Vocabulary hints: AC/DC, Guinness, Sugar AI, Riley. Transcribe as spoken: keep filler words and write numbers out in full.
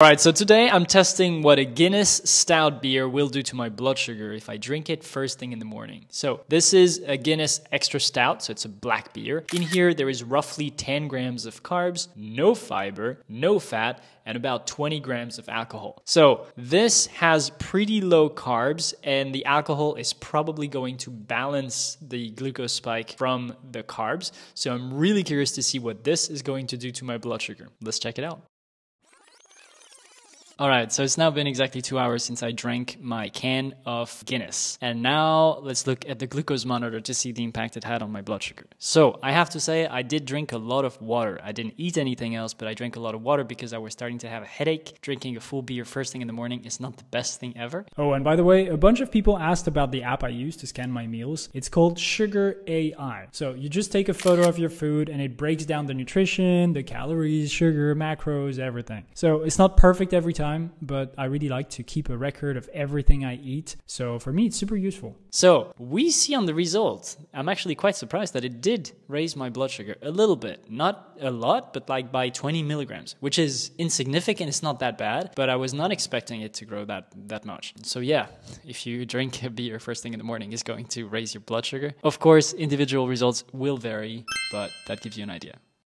Alright, so today I'm testing what a Guinness stout beer will do to my blood sugar if I drink it first thing in the morning. So this is a Guinness extra stout, so it's a black beer. In here there is roughly ten grams of carbs, no fiber, no fat, and about twenty grams of alcohol. So this has pretty low carbs and the alcohol is probably going to balance the glucose spike from the carbs. So I'm really curious to see what this is going to do to my blood sugar. Let's check it out. All right, so it's now been exactly two hours since I drank my can of Guinness. And now let's look at the glucose monitor to see the impact it had on my blood sugar. So I have to say I did drink a lot of water. I didn't eat anything else, but I drank a lot of water because I was starting to have a headache. Drinking a full beer first thing in the morning is not the best thing ever. Oh, and by the way, a bunch of people asked about the app I use to scan my meals. It's called Sugar A I. So you just take a photo of your food and it breaks down the nutrition, the calories, sugar, macros, everything. So it's not perfect every time. Time, but I really like to keep a record of everything I eat. So for me, it's super useful. So we see on the results, I'm actually quite surprised that it did raise my blood sugar a little bit. Not a lot, but like by twenty milligrams, which is insignificant. It's not that bad, but I was not expecting it to grow that, that much. So yeah, if you drink a beer first thing in the morning, it's going to raise your blood sugar. Of course, individual results will vary, but that gives you an idea.